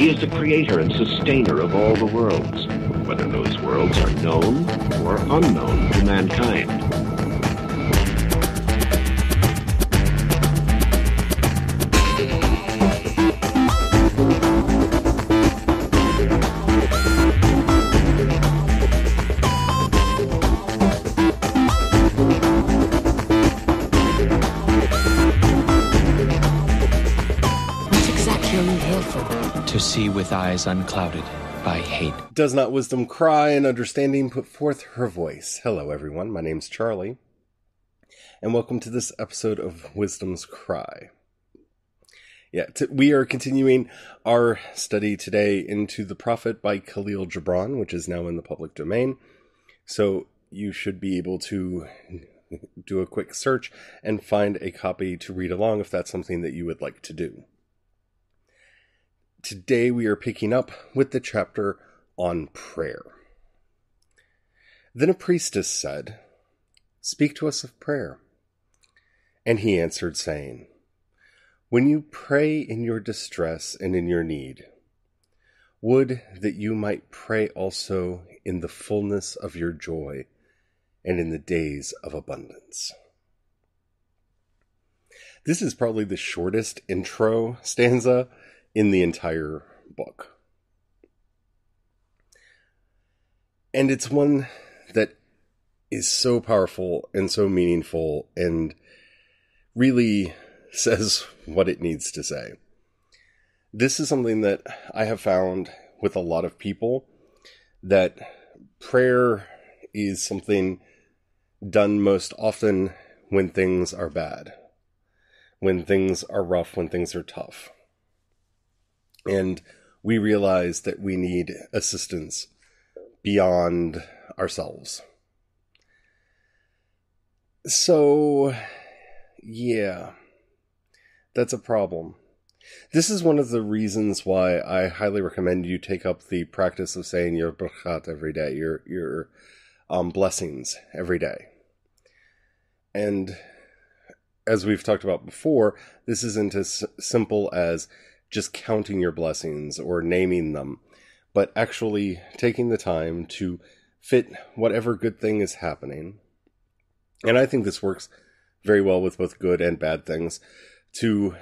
He is the creator and sustainer of all the worlds, whether those worlds are known or unknown to mankind. See with eyes unclouded by hate. Does not wisdom cry and understanding put forth her voice? Hello everyone, my name's Charlie, and welcome to this episode of Wisdom's Cry. Yeah, we are continuing our study today into The Prophet by Kahlil Gibran, which is now in the public domain. So you should be able to do a quick search and find a copy to read along if that's something that you would like to do. Today we are picking up with the chapter on prayer. Then a priestess said, "Speak to us of prayer." And he answered, saying, "When you pray in your distress and in your need, would that you might pray also in the fullness of your joy and in the days of abundance." This is probably the shortest intro stanza in the entire book. And it's one that is so powerful and so meaningful and really says what it needs to say. This is something that I have found with a lot of people, that prayer is something done most often when things are bad, when things are rough, when things are tough. And we realize that we need assistance beyond ourselves. So, yeah, that's a problem. This is one of the reasons why I highly recommend you take up the practice of saying your brachat every day, your blessings every day. And as we've talked about before, this isn't as simple as just counting your blessings or naming them, but actually taking the time to fit whatever good thing is happening. And I think this works very well with both good and bad things, to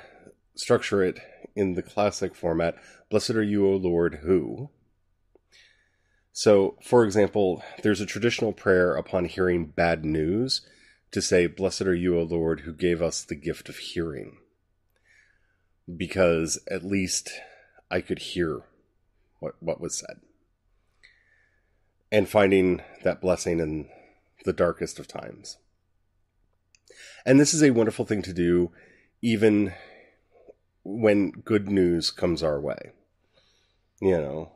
structure it in the classic format, "Blessed are you, O Lord, who." So, for example, there's a traditional prayer upon hearing bad news to say, "Blessed are you, O Lord, who gave us the gift of hearing," because at least I could hear what was said. And finding that blessing in the darkest of times. And this is a wonderful thing to do, even when good news comes our way. You know.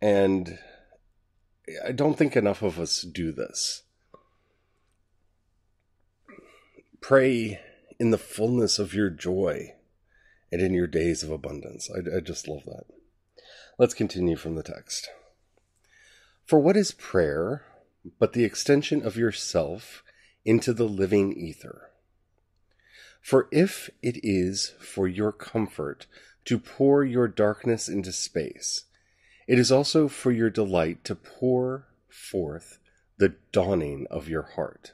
And I don't think enough of us do this. Pray in the fullness of your joy and in your days of abundance. I just love that. Let's continue from the text. "For what is prayer but the extension of yourself into the living ether? For if it is for your comfort to pour your darkness into space, it is also for your delight to pour forth the dawning of your heart.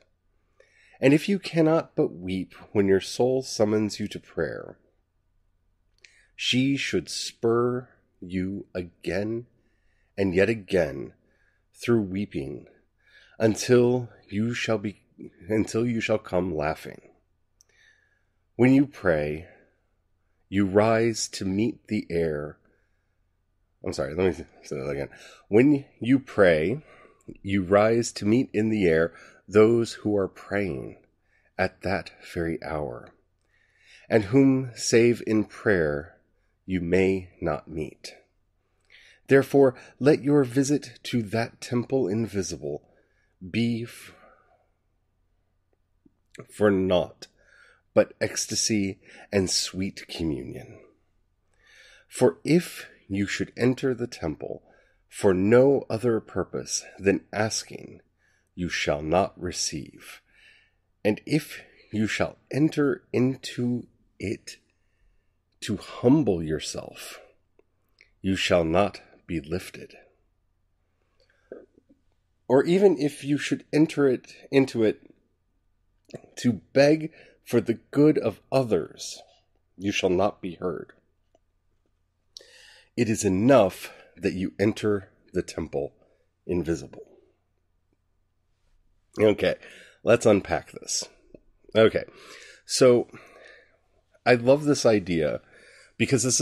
And if you cannot but weep when your soul summons you to prayer, she should spur you again and yet again through weeping until you shall come laughing. When you pray, you rise to meet the air." I'm sorry, let me say that again. "When you pray, you rise to meet in the air those who are praying at that very hour, and whom save in prayer you may not meet. Therefore, let your visit to that temple invisible be for naught but ecstasy and sweet communion. For if you should enter the temple for no other purpose than asking, you shall not receive. And if you shall enter into it to humble yourself, you shall not be lifted. Or even if you should enter into it to beg for the good of others, you shall not be heard. It is enough that you enter the temple invisible. Okay, let's unpack this. Okay, so I love this idea because this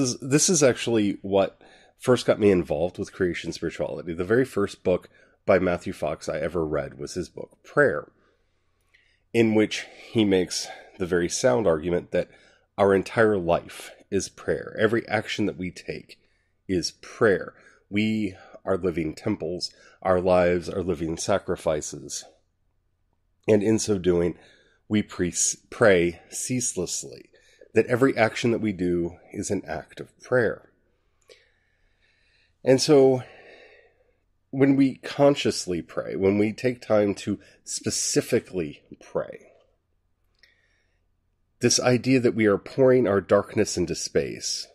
is actually what first got me involved with creation spirituality. The very first book by Matthew Fox I ever read was his book, Prayer, in which he makes the very sound argument that our entire life is prayer. Every action that we take is prayer. We are living temples. Our lives are living sacrifices. And in so doing, we pray ceaselessly. That every action that we do is an act of prayer. And so, when we consciously pray, when we take time to specifically pray, this idea that we are pouring our darkness into space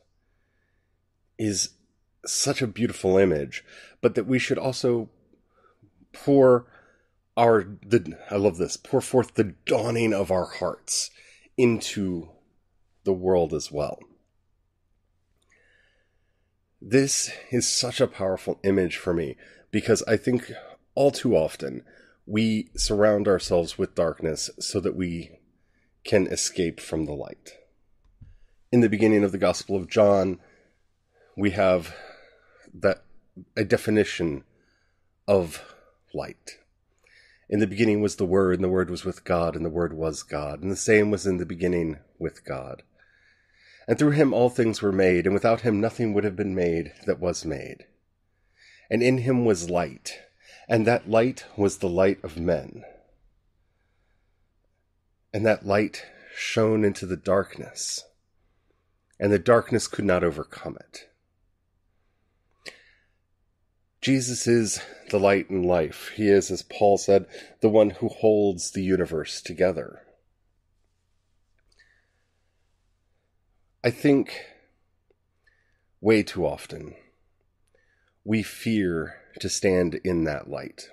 is such a beautiful image, but that we should also pour forth the dawning of our hearts into the world as well. This is such a powerful image for me because I think all too often we surround ourselves with darkness so that we can escape from the light. In the beginning of the Gospel of John, we have a definition of light. In the beginning was the Word, and the Word was with God, and the Word was God, and the same was in the beginning with God. And through him all things were made, and without him nothing would have been made that was made. And in him was light, and that light was the light of men. And that light shone into the darkness, and the darkness could not overcome it. Jesus is the light and life. He is, as Paul said, the one who holds the universe together. I think way too often we fear to stand in that light.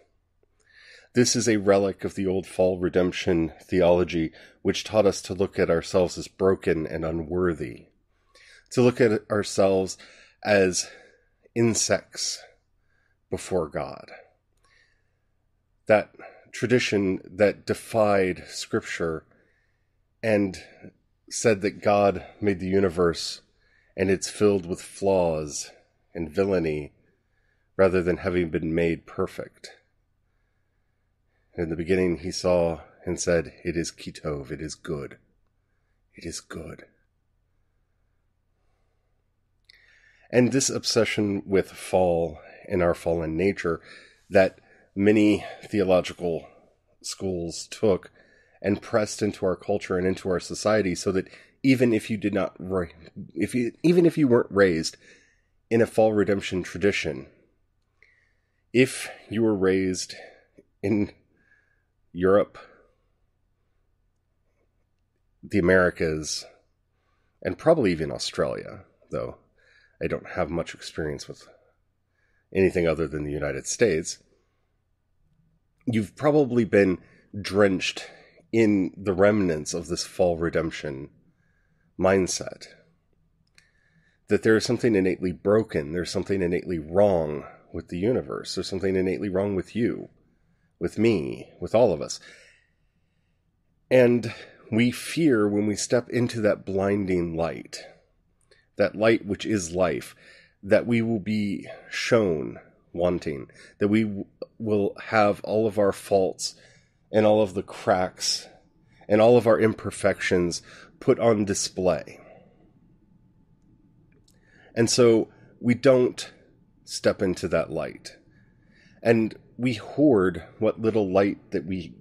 This is a relic of the old fall redemption theology, which taught us to look at ourselves as broken and unworthy, to look at ourselves as insects before God. That tradition that defied Scripture and said that God made the universe and it's filled with flaws and villainy rather than having been made perfect. In the beginning he saw and said, "It is kitov, it is good. It is good." And this obsession with fall in our fallen nature that many theological schools took and pressed into our culture and into our society, so that even if you weren't raised in a fall redemption tradition, if you were raised in Europe, the Americas, and probably even Australia, though I don't have much experience with anything other than the United States, you've probably been drenched in the remnants of this fall redemption mindset. That there is something innately broken, there's something innately wrong with the universe, there's something innately wrong with you, with me, with all of us. And we fear when we step into that blinding light, that light which is life, that we will be shown wanting, that we will have all of our faults and all of the cracks and all of our imperfections put on display. And so we don't step into that light. And we hoard what little light that we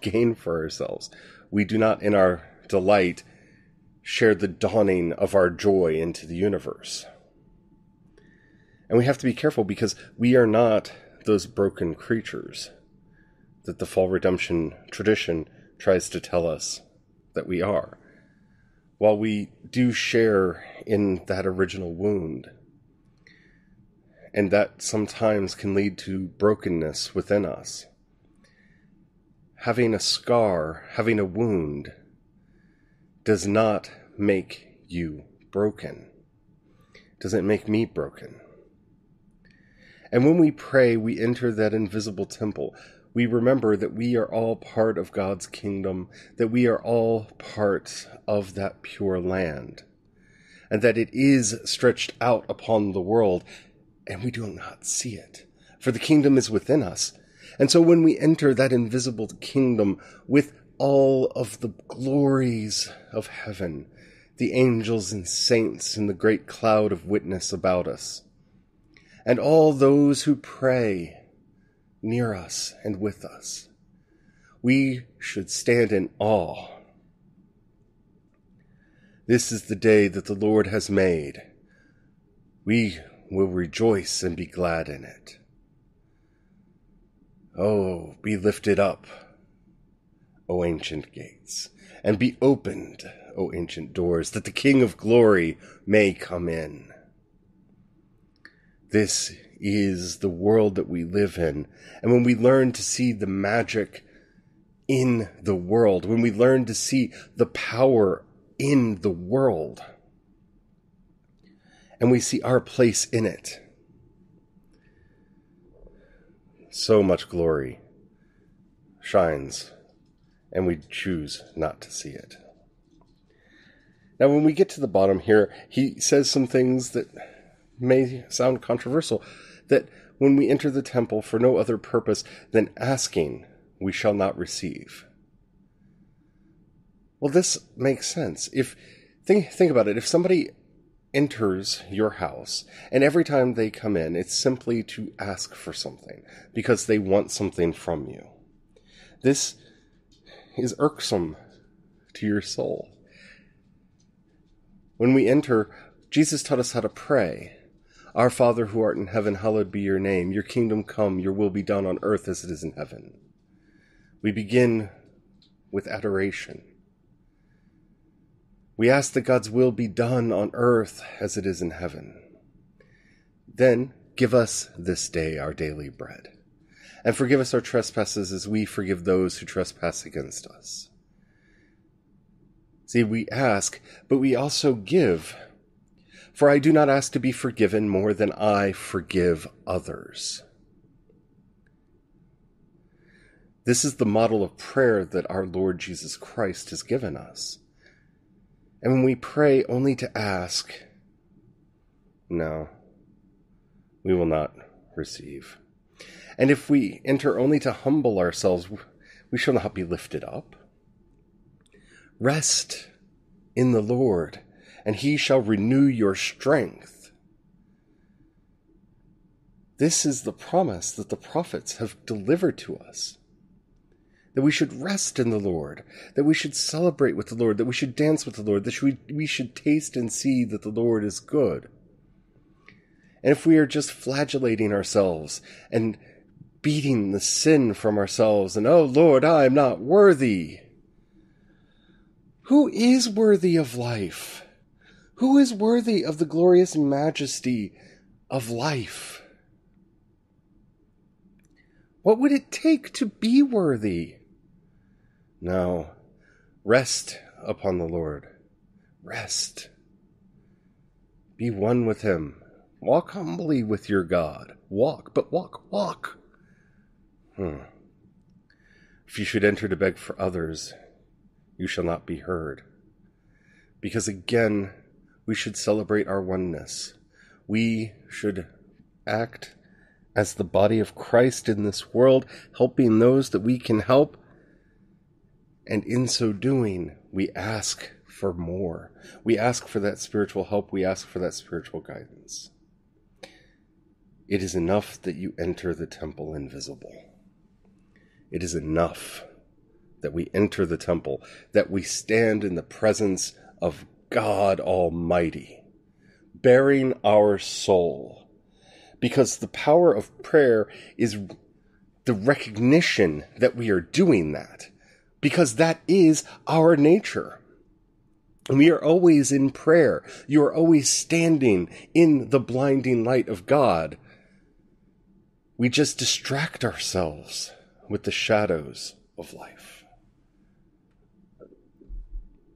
gain for ourselves. We do not, in our delight, share the dawning of our joy into the universe. And we have to be careful because we are not those broken creatures that the fall redemption tradition tries to tell us that we are. While we do share in that original wound, and that sometimes can lead to brokenness within us. Having a scar, having a wound, does not make you broken. It doesn't make me broken. And when we pray, we enter that invisible temple. We remember that we are all part of God's kingdom, that we are all part of that pure land, and that it is stretched out upon the world, and we do not see it, for the kingdom is within us. And so when we enter that invisible kingdom with all of the glories of heaven, the angels and saints and the great cloud of witness about us, and all those who pray near us and with us, we should stand in awe. This is the day that the Lord has made. We will rejoice and be glad in it. Oh, be lifted up, O ancient gates, and be opened, O ancient doors, that the King of glory may come in. This is the world that we live in. And when we learn to see the magic in the world, when we learn to see the power in the world, and we see our place in it, so much glory shines, and we choose not to see it. Now, when we get to the bottom here, he says some things that may sound controversial, that when we enter the temple for no other purpose than asking, we shall not receive. Well, this makes sense. If think about it. If somebody enters your house, and every time they come in, it's simply to ask for something, because they want something from you, this is irksome to your soul. When we enter, Jesus taught us how to pray. Our Father who art in heaven, hallowed be your name. Your kingdom come, your will be done on earth as it is in heaven. We begin with adoration. We ask that God's will be done on earth as it is in heaven. Then, give us this day our daily bread. And forgive us our trespasses as we forgive those who trespass against us. See, we ask, but we also give. For I do not ask to be forgiven more than I forgive others. This is the model of prayer that our Lord Jesus Christ has given us. And when we pray only to ask, no, we will not receive. And if we enter only to humble ourselves, we shall not be lifted up. Rest in the Lord, and he shall renew your strength. This is the promise that the prophets have delivered to us, that we should rest in the Lord, that we should celebrate with the Lord, that we should dance with the Lord, that we should taste and see that the Lord is good. And if we are just flagellating ourselves and beating the sin from ourselves, and, oh Lord, I am not worthy. Who is worthy of life? Who is worthy of the glorious majesty of life? What would it take to be worthy? No, rest upon the Lord. Rest. Be one with him. Walk humbly with your God. Walk, but walk. If you should enter to beg for others, you shall not be heard. Because again, we should celebrate our oneness. We should act as the body of Christ in this world, helping those that we can help. And in so doing, we ask for more. We ask for that spiritual help. We ask for that spiritual guidance. It is enough that you enter the temple invisible. It is enough that we enter the temple, that we stand in the presence of God Almighty, bearing our soul, because the power of prayer is the recognition that we are doing that, because that is our nature. And we are always in prayer. You are always standing in the blinding light of God We just distract ourselves with the shadows of life.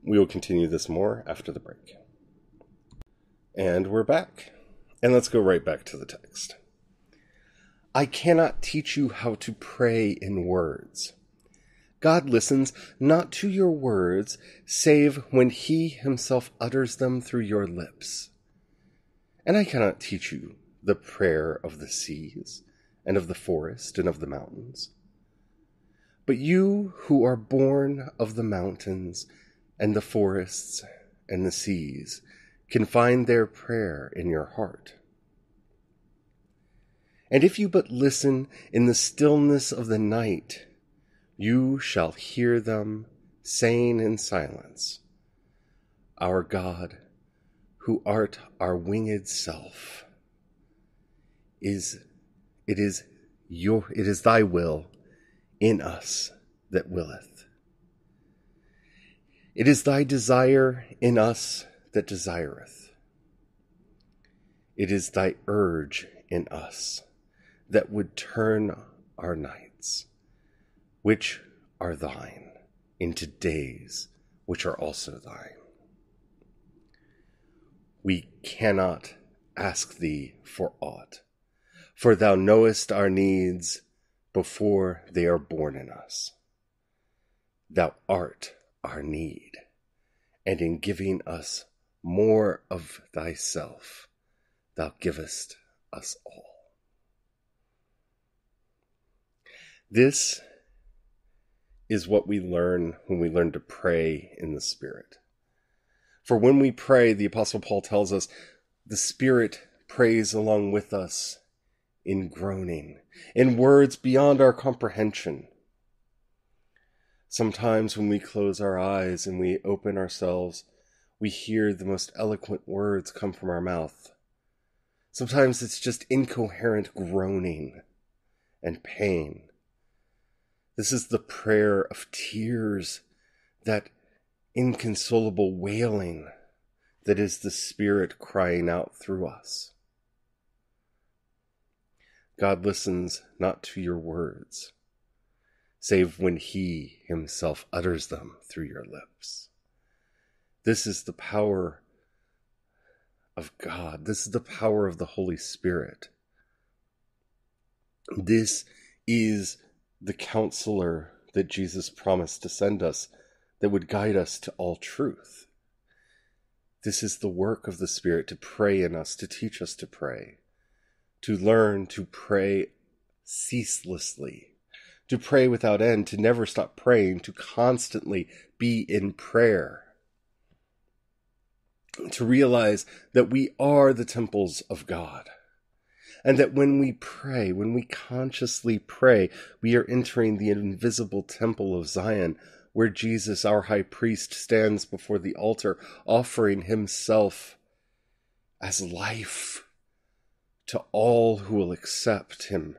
We will continue this more after the break. And we're back. And let's go right back to the text. I cannot teach you how to pray in words. God listens not to your words, save when he himself utters them through your lips. And I cannot teach you the prayer of the seas, and of the forest, and of the mountains. But you who are born of the mountains, and the forests, and the seas, can find their prayer in your heart. And if you but listen in the stillness of the night, you shall hear them saying in silence, Our God, who art our winged self, it is thy will in us that willeth. It is thy desire in us that desireth. It is thy urge in us that would turn our nights, which are thine, into days which are also thine. We cannot ask thee for aught, for thou knowest our needs before they are born in us. Thou art our need, and in giving us more of thyself, thou givest us all. This is what we learn when we learn to pray in the Spirit. For when we pray, the Apostle Paul tells us, the Spirit prays along with us in groaning, in words beyond our comprehension. Sometimes when we close our eyes and we open ourselves, we hear the most eloquent words come from our mouth. Sometimes it's just incoherent groaning and pain. This is the prayer of tears, that inconsolable wailing that is the Spirit crying out through us. God listens not to your words, save when he himself utters them through your lips. This is the power of God. This is the power of the Holy Spirit. This is the counselor that Jesus promised to send us, that would guide us to all truth. This is the work of the Spirit to pray in us, to teach us to pray, to learn to pray ceaselessly, to pray without end, to never stop praying, to constantly be in prayer, to realize that we are the temples of God, and that when we pray, when we consciously pray, we are entering the invisible temple of Zion, where Jesus, our high priest, stands before the altar, offering himself as life to all who will accept him.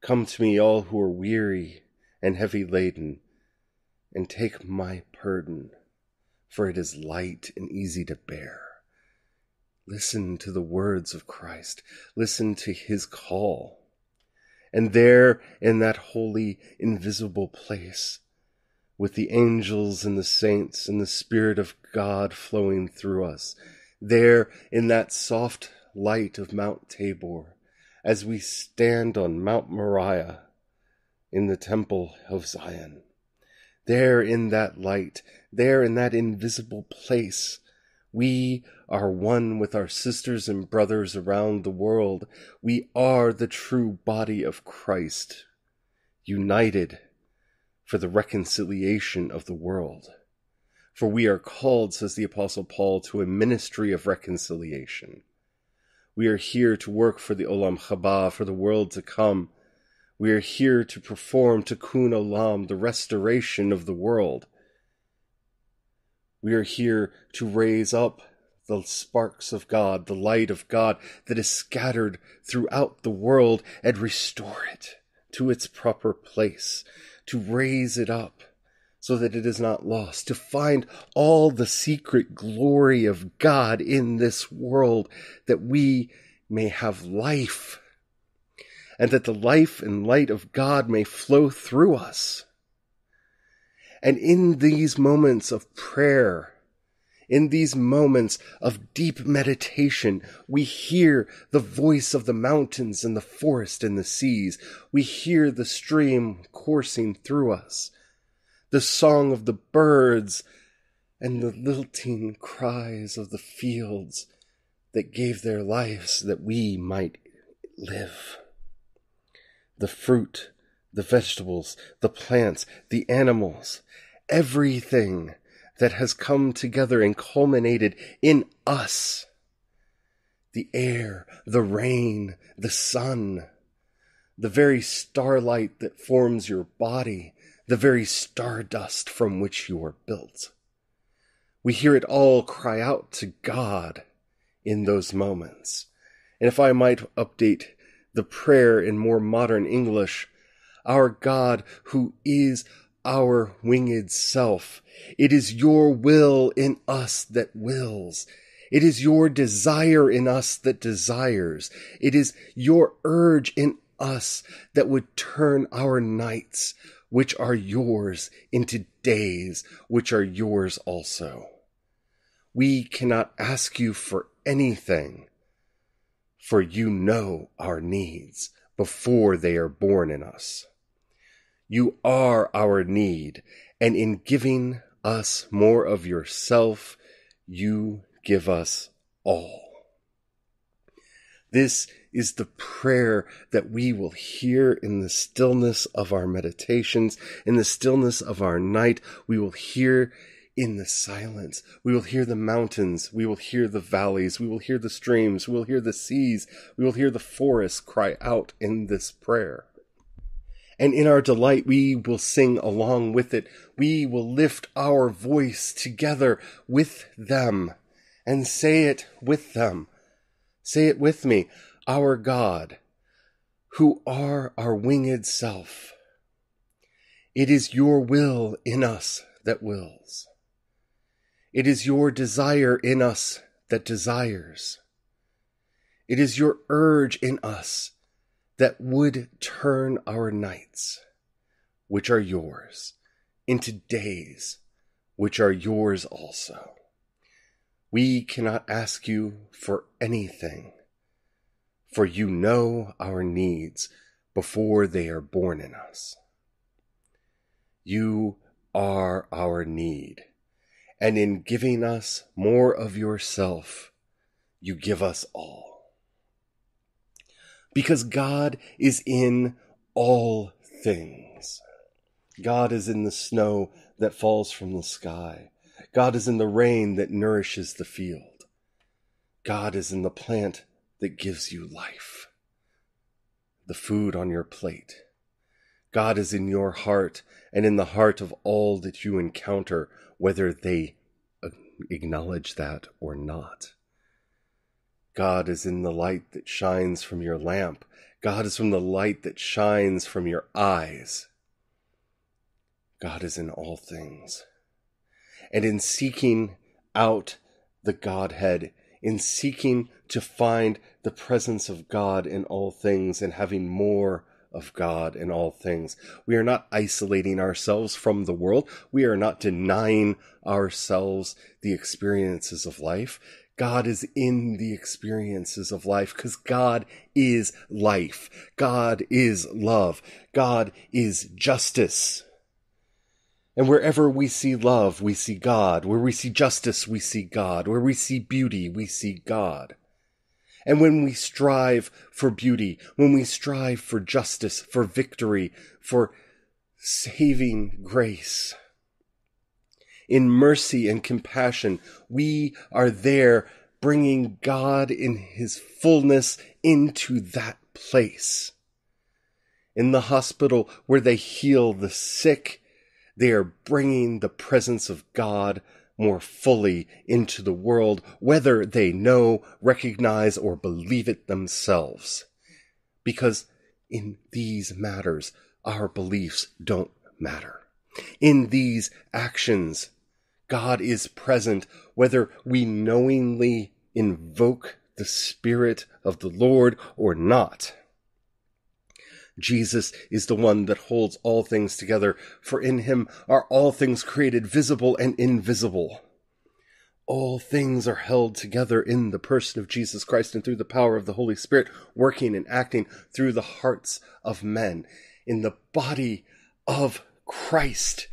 Come to me, all who are weary and heavy laden, and take my burden, for it is light and easy to bear. Listen to the words of Christ. Listen to his call. And there, in that holy, invisible place, with the angels and the saints and the Spirit of God flowing through us, there, in that soft light of Mount Tabor, as we stand on Mount Moriah in the temple of Zion, there in that light, there in that invisible place, we are one with our sisters and brothers around the world. We are the true body of Christ, united for the reconciliation of the world. For we are called, says the Apostle Paul, to a ministry of reconciliation. We are here to work for the Olam Chaba, for the world to come. We are here to perform Tikkun Olam, the restoration of the world. We are here to raise up the sparks of God, the light of God that is scattered throughout the world, and restore it to its proper place, to raise it up so that it is not lost, to find all the secret glory of God in this world, that we may have life and that the life and light of God may flow through us. And in these moments of prayer, in these moments of deep meditation, we hear the voice of the mountains and the forest and the seas. We hear the stream coursing through us, the song of the birds, and the lilting cries of the fields that gave their lives that we might live. The fruit, the vegetables, the plants, the animals, everything that has come together and culminated in us. The air, the rain, the sun, the very starlight that forms your body, the very stardust from which you are built. We hear it all cry out to God in those moments. And if I might update the prayer in more modern English, our God who is our winged self, it is your will in us that wills. It is your desire in us that desires. It is your urge in us that would turn our nights, which are yours, into days, which are yours also. We cannot ask you for anything, for you know our needs before they are born in us. You are our need, and in giving us more of yourself, you give us all. This is the prayer that we will hear in the stillness of our meditations, in the stillness of our night. We will hear in the silence. We will hear the mountains. We will hear the valleys. We will hear the streams. We will hear the seas. We will hear the forests cry out in this prayer. And in our delight, we will sing along with it. We will lift our voice together with them and say it with them. Say it with me. Our God, who are our winged self, it is your will in us that wills. It is your desire in us that desires. It is your urge in us that would turn our nights, which are yours, into days, which are yours also. We cannot ask you for anything, for you know our needs before they are born in us. You are our need, and in giving us more of yourself, you give us all. Because God is in all things. God is in the snow that falls from the sky. God is in the rain that nourishes the field. God is in the plant that gives you life, the food on your plate. God is in your heart and in the heart of all that you encounter, whether they acknowledge that or not. God is in the light that shines from your lamp. God is from the light that shines from your eyes. God is in all things. And in seeking out the Godhead, in seeking to find the presence of God in all things and having more of God in all things, we are not isolating ourselves from the world. We are not denying ourselves the experiences of life. God is in the experiences of life because God is life. God is love. God is justice. And wherever we see love, we see God. Where we see justice, we see God. Where we see beauty, we see God. And when we strive for beauty, when we strive for justice, for victory, for saving grace, in mercy and compassion, we are there bringing God in his fullness into that place. In the hospital where they heal the sick, they are bringing the presence of God more fully into the world, whether they know, recognize, or believe it themselves. Because in these matters, our beliefs don't matter. In these actions, God is present, whether we knowingly invoke the Spirit of the Lord or not. Jesus is the one that holds all things together, for in him are all things created, visible and invisible. All things are held together in the person of Jesus Christ and through the power of the Holy Spirit, working and acting through the hearts of men. In the body of Christ,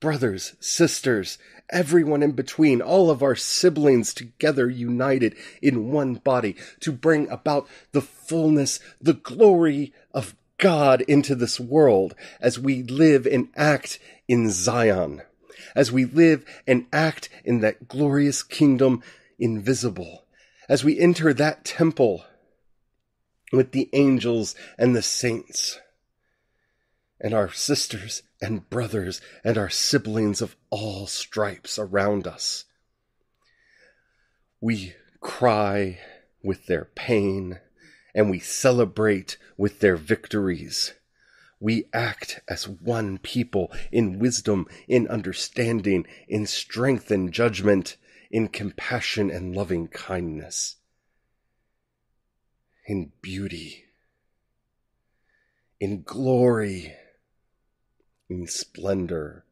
brothers, sisters, everyone in between, all of our siblings together united in one body to bring about the fullness, the glory of God into this world as we live and act in Zion, as we live and act in that glorious kingdom invisible, as we enter that temple with the angels and the saints and our sisters and brothers and our siblings of all stripes around us. We cry with their pain, and we celebrate with their victories. We act as one people in wisdom, in understanding, in strength and judgment, in compassion and loving kindness, in beauty, in glory, in splendor,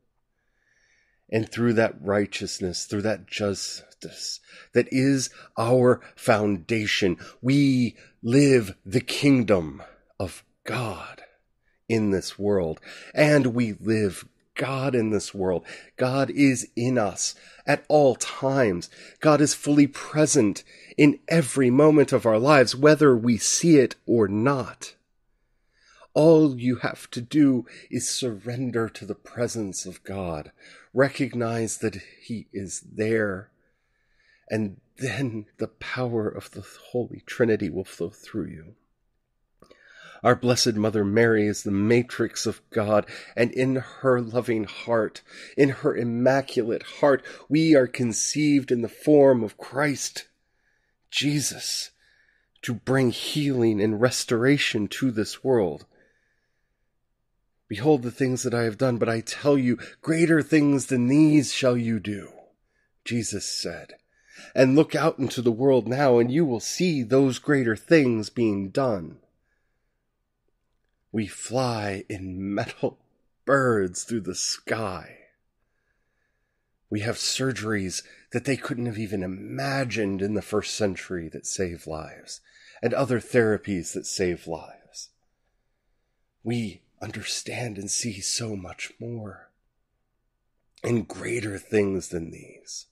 and through that righteousness, through that justice that is our foundation, we live the kingdom of God in this world, and we live God in this world. God is in us at all times. God is fully present in every moment of our lives, whether we see it or not. All you have to do is surrender to the presence of God. Recognize that he is there. And then the power of the Holy Trinity will flow through you. Our Blessed Mother Mary is the matrix of God, and in her loving heart, in her immaculate heart, we are conceived in the form of Christ Jesus to bring healing and restoration to this world. Behold the things that I have done, but I tell you, greater things than these shall you do, Jesus said. And look out into the world now, and you will see those greater things being done. We fly in metal birds through the sky. We have surgeries that they couldn't have even imagined in the first century that save lives, and other therapies that save lives. We understand and see so much more and greater things than these.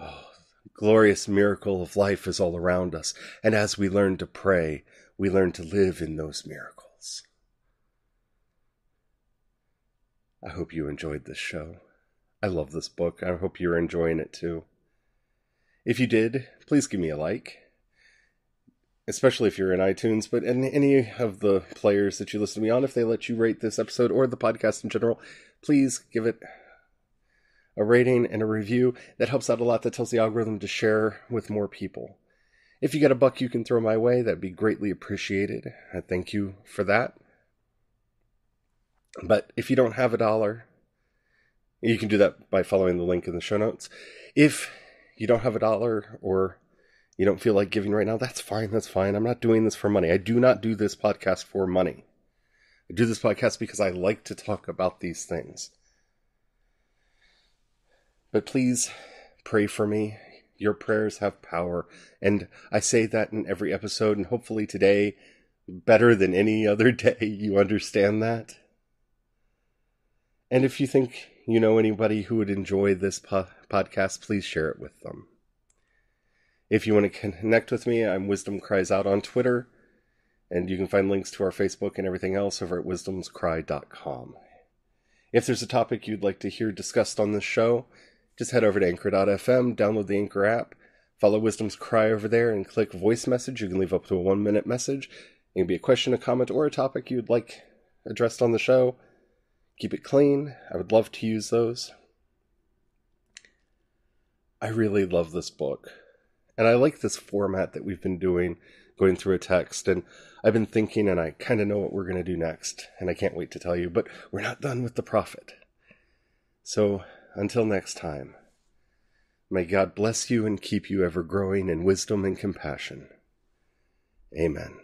Oh, the glorious miracle of life is all around us. And as we learn to pray, we learn to live in those miracles. I hope you enjoyed this show. I love this book. I hope you're enjoying it too. If you did, please give me a like. Especially if you're in iTunes, but in any of the players that you listen to me on, if they let you rate this episode or the podcast in general, please give it a rating and a review. That helps out a lot. That tells the algorithm to share with more people. If you got a buck you can throw my way, that'd be greatly appreciated. I thank you for that. But if you don't have $1, you can do that by following the link in the show notes. If you don't have $1 or you don't feel like giving right now, that's fine. That's fine. I'm not doing this for money. I do not do this podcast for money. I do this podcast because I like to talk about these things. But please pray for me. Your prayers have power. And I say that in every episode. And hopefully today, better than any other day, you understand that. And if you think you know anybody who would enjoy this podcast, please share it with them. If you want to connect with me, I'm Wisdom Cries Out on Twitter, and you can find links to our Facebook and everything else over at wisdomscry.com. If there's a topic you'd like to hear discussed on this show, just head over to anchor.fm, download the Anchor app, follow Wisdom's Cry over there, and click voice message. You can leave up to a 1-minute message. It can be a question, a comment, or a topic you'd like addressed on the show. Keep it clean. I would love to use those. I really love this book. And I like this format that we've been doing, going through a text. And I've been thinking, and I kind of know what we're going to do next. And I can't wait to tell you, but we're not done with The Prophet. So until next time, may God bless you and keep you ever growing in wisdom and compassion. Amen.